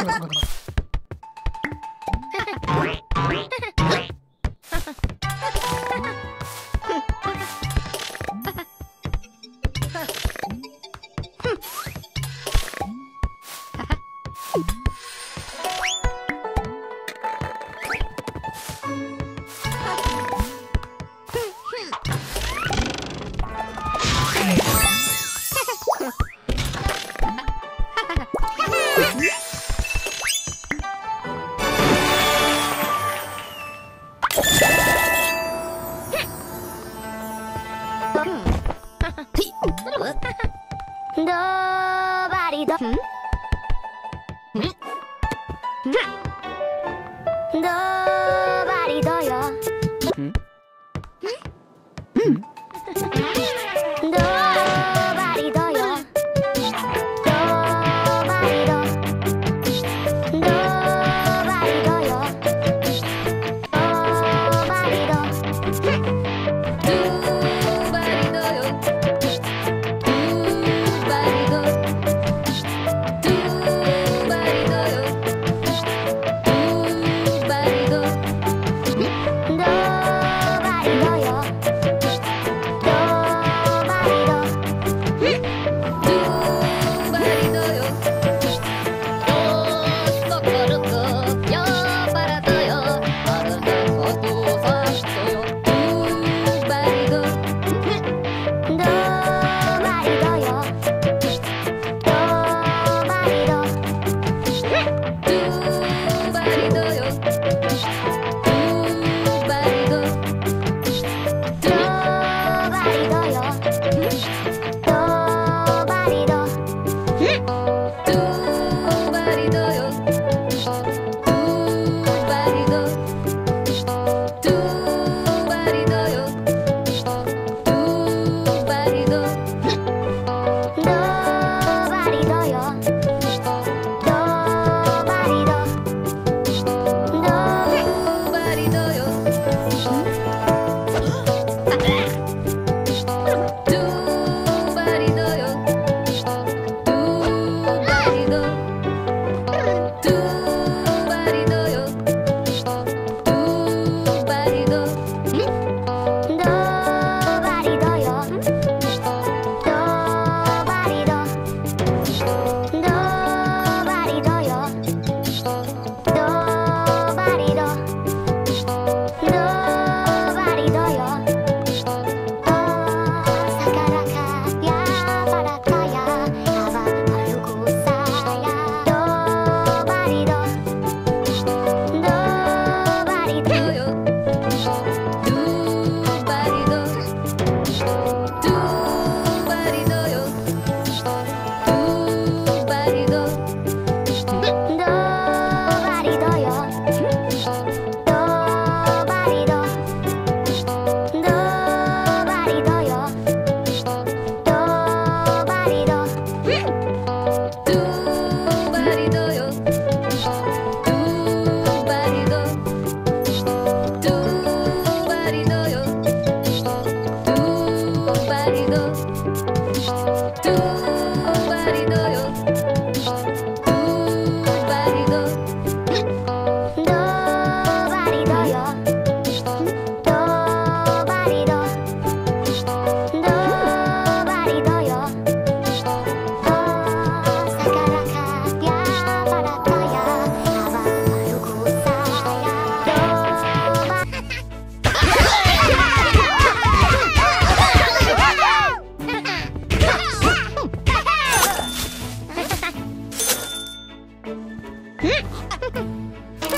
Huh?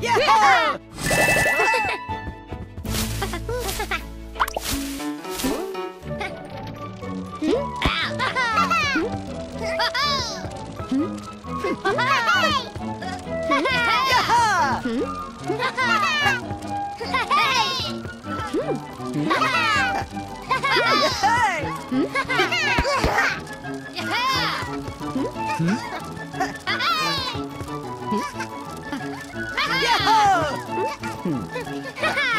Yeah! Ha ha!